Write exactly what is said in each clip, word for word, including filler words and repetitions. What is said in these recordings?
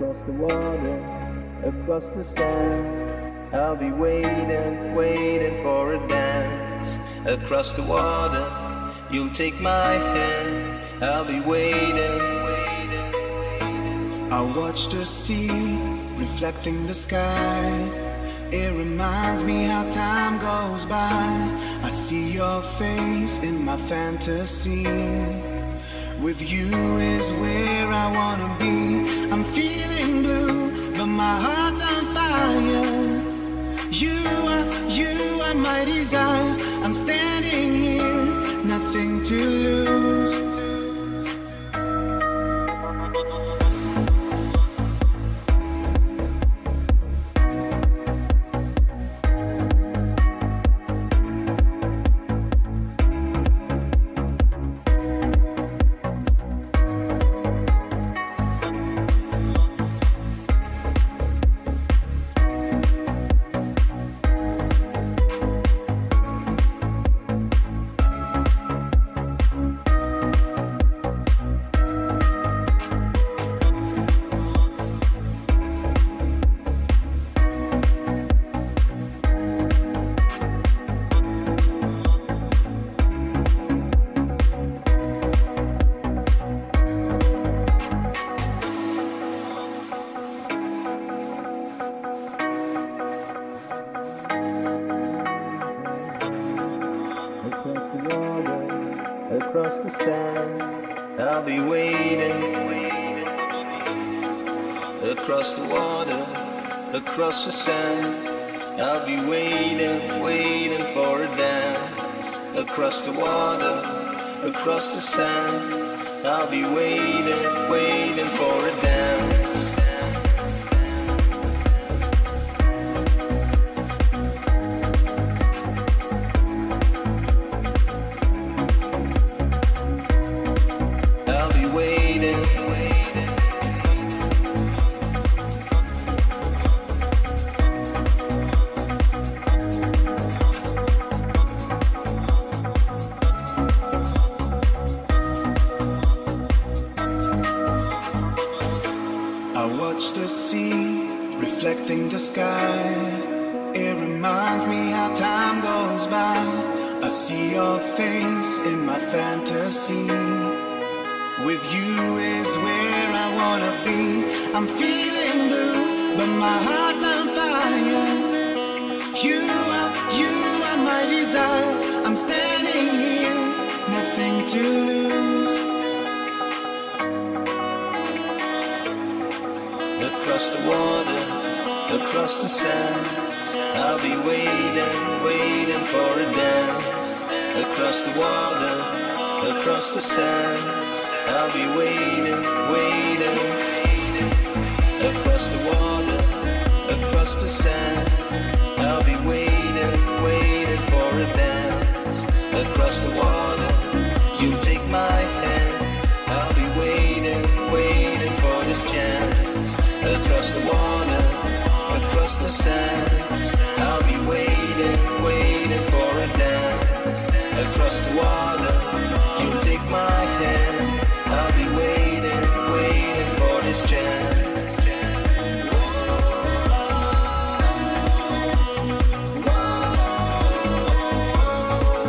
across the water, across the sand. I'll be waiting, waiting for a dance. Across the water, you'll take my hand. I'll be waiting, waiting. I watch the sea reflecting the sky. It reminds me how time goes by. I see your face in my fantasy. With you is where I wanna be. I'm feeling blue, but my heart's on fire. You are, you are my desire. I'm standing here, nothing to lose. Across the sand, I'll be waiting, waiting. Across the water, across the sand, I'll be waiting, waiting for a dance. Across the water, across the sand, I'll be waiting, waiting for a dance. Watch the sea reflecting the sky. It reminds me how time goes by. I see your face in my fantasy. With you is where I wanna be. I'm feeling blue, but my heart's on fire. You are, you are my desire. I'm standing here, nothing to lose. Across the water, across the sand, I'll be waiting, waiting for a dance. Across the water, across the sand, I'll be waiting, waiting. Across the water, across the sand, I'll be waiting, waiting for a dance. Across the water, you take my hand. I'll be waiting, waiting for this chance. Across the water, across the sands, I'll be waiting, waiting for a dance. Across the water, you'll take my hand. I'll be waiting, waiting for this chance. Whoa, whoa, whoa, whoa.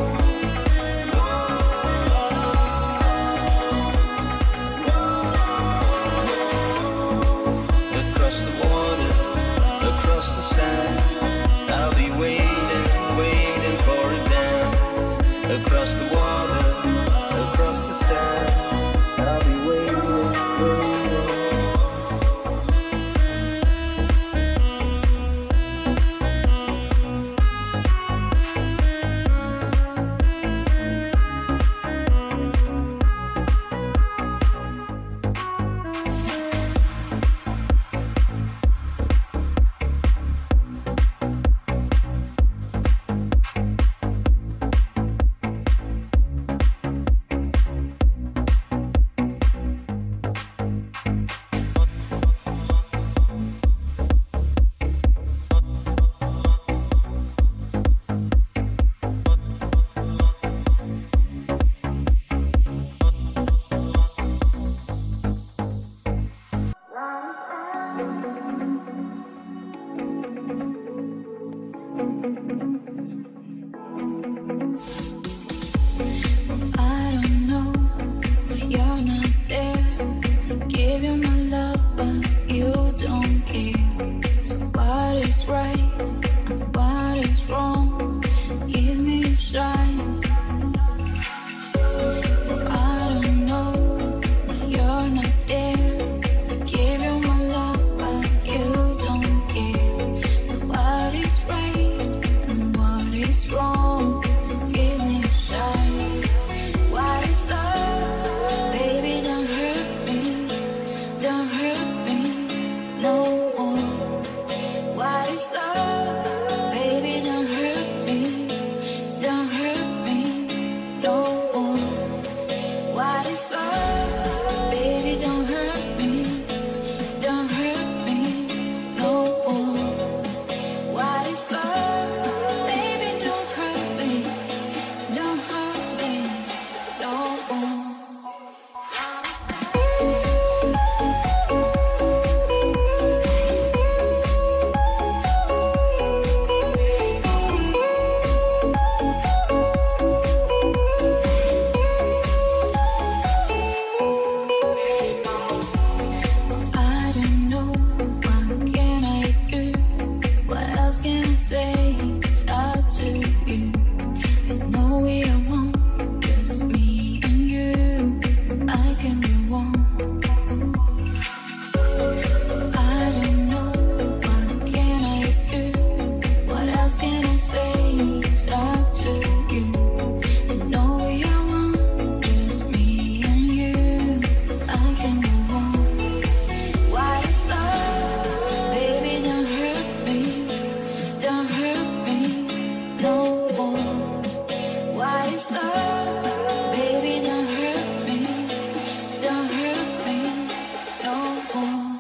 Oh,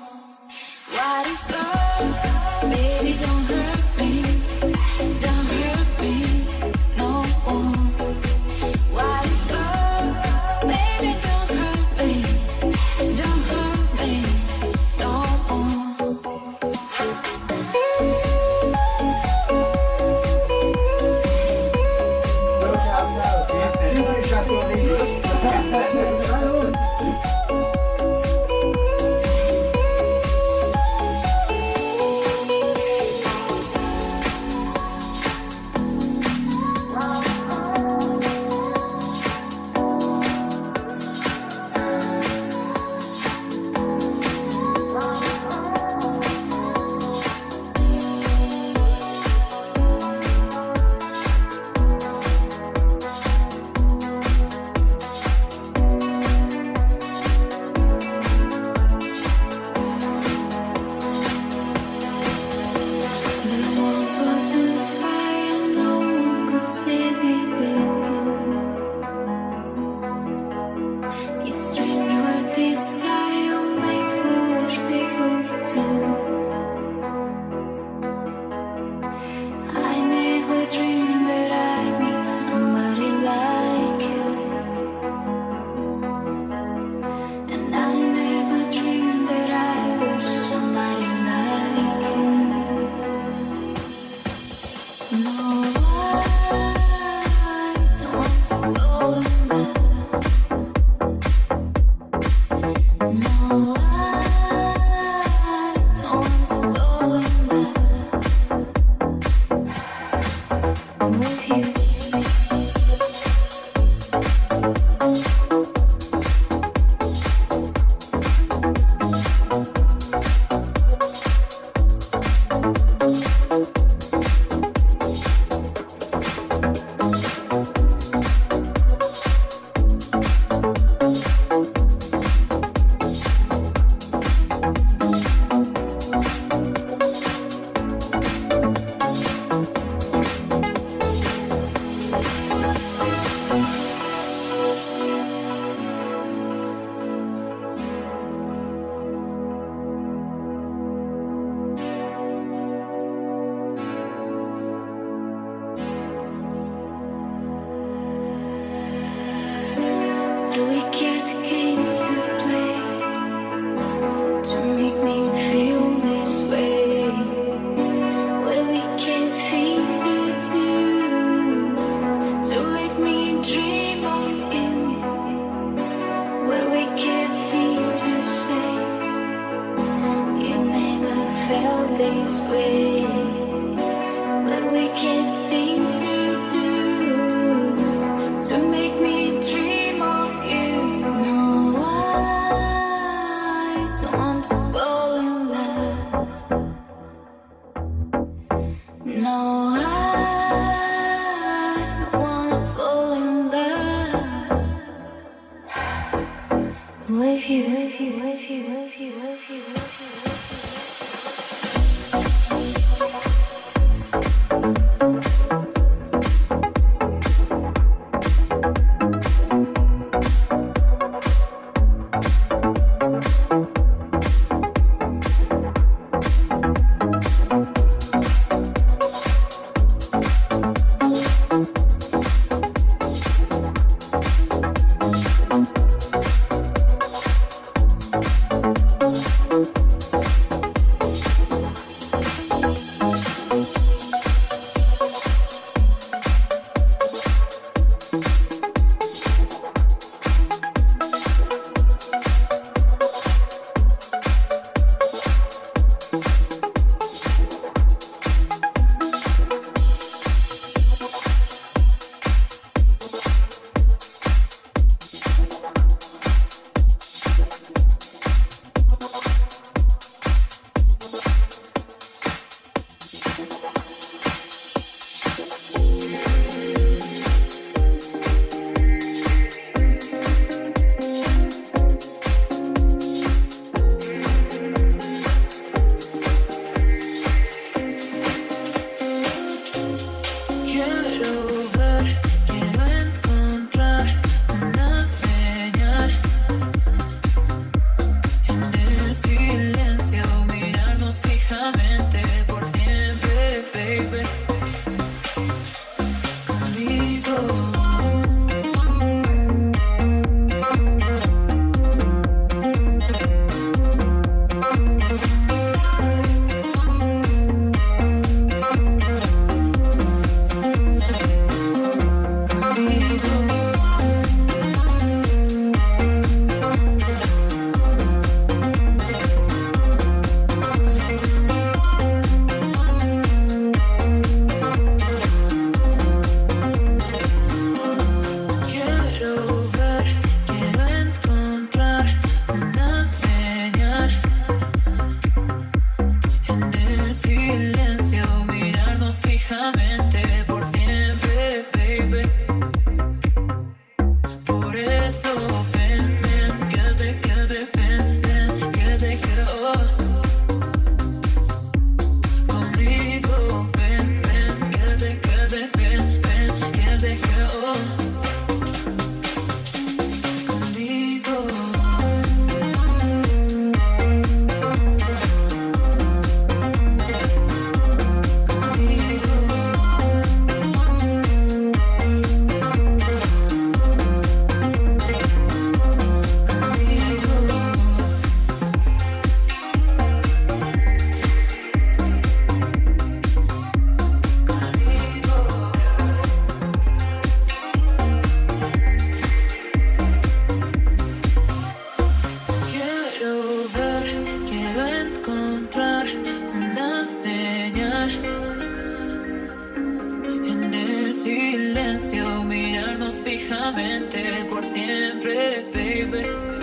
Silencio, mirarnos fijamente por siempre, baby.